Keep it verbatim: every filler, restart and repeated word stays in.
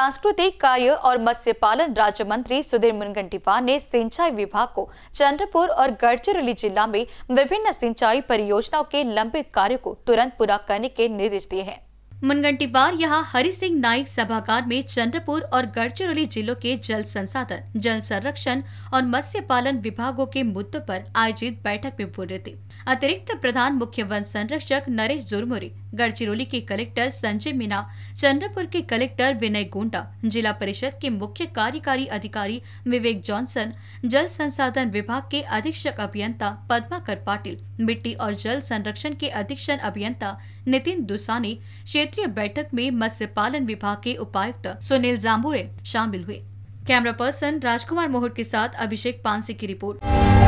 सांस्कृतिक कार्य और मत्स्य पालन राज्य मंत्री सुधीर मुनगंटीवार ने सिंचाई विभाग को चंद्रपुर और गढ़चिरौली जिला में विभिन्न सिंचाई परियोजनाओं के लंबित कार्यों को तुरंत पूरा करने के निर्देश दिए हैं। मुनगंटीवार यहाँ हरि सिंह नाईक सभागार में चंद्रपुर और गढ़चिरौली जिलों के जल संसाधन, जल संरक्षण और मत्स्य पालन विभागों के मुद्दों पर आयोजित बैठक में बोल रहे थे। अतिरिक्त प्रधान मुख्य वन संरक्षक नरेश जुरमुरी, गढ़चिरौली के कलेक्टर संजय मीना, चंद्रपुर के कलेक्टर विनय गोंडा, जिला परिषद के मुख्य कार्यकारी अधिकारी विवेक जॉन्सन, जल संसाधन विभाग के अधीक्षक अभियंता पद्माकर पाटिल, मिट्टी और जल संरक्षण के अधीक्षण अभियंता नितिन दुसानी, क्षेत्रीय बैठक में मत्स्य पालन विभाग के उपायुक्त सुनील जांभुळे शामिल हुए। कैमरा पर्सन राजकुमार मोहर के साथ अभिषेक पानसे की रिपोर्ट।